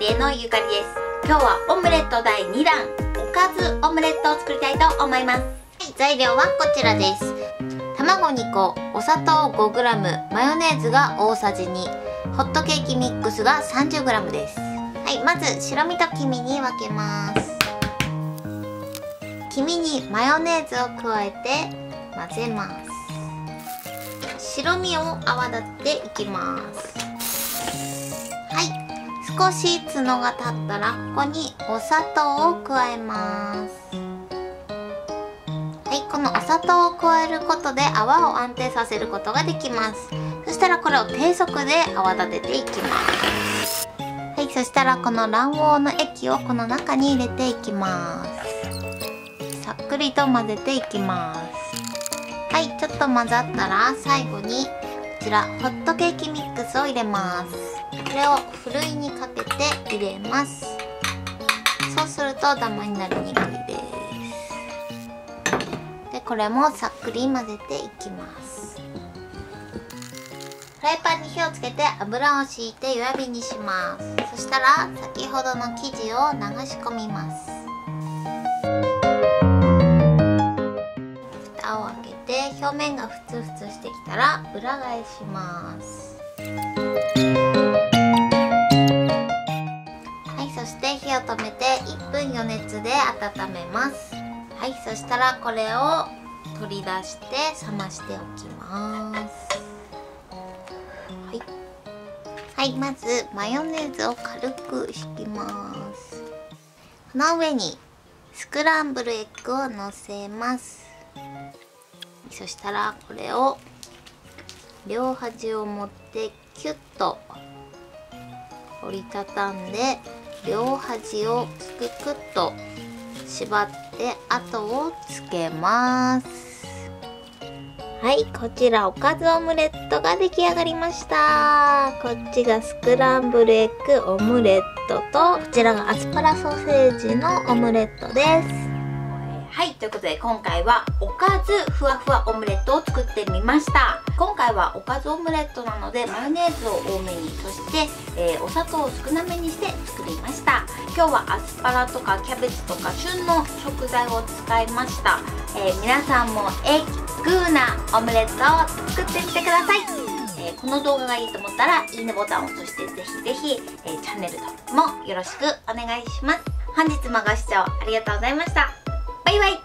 リエのゆかりです。今日はオムレット第2弾おかずオムレットを作りたいと思います。材料はこちらです。卵2個、お砂糖 5g、 マヨネーズが大さじ2、ホットケーキミックスが 30g です。はい、まず白身と黄身に分けます。黄身にマヨネーズを加えて混ぜます。白身を泡立っていきます。少しツノが立ったらここにお砂糖を加えます。はい、このお砂糖を加えることで泡を安定させることができます。そしたらこれを低速で泡立てていきます。はい、そしたらこの卵黄の液をこの中に入れていきます。さっくりと混ぜていきます。はい、ちょっと混ざったら最後にこちらホットケーキミックスを入れます。これをふるいにかけて入れます。そうするとダマになりにくいです。でこれもさっくり混ぜていきます。フライパンに火をつけて油を敷いて弱火にします。そしたら先ほどの生地を流し込みます。蓋を開けて表面がふつふつしてきたら裏返します。はい、そして火を止めて1分余熱で温めます。はい、そしたらこれを取り出して冷ましておきます。はい、はい、まずマヨネーズを軽く敷きます。この上にスクランブルエッグをのせます。そしたらこれを両端を持ってキュッと折りたたんで両端をククッと縛って後をつけます。はい、こちらおかずオムレットが出来上がりました。こっちがスクランブルエッグオムレットとこちらがアスパラソーセージのオムレットです。はい、ということで今回はおかずふわふわオムレットを作ってみました。今回はおかずオムレットなのでマヨネーズを多めに、そして、お砂糖を少なめにして作りました。今日はアスパラとかキャベツとか旬の食材を使いました。皆さんもエッグなオムレットを作ってみてください。この動画がいいと思ったらいいねボタンを押してぜひぜひ、チャンネル登録もよろしくお願いします。本日もご視聴ありがとうございました。バイバイ。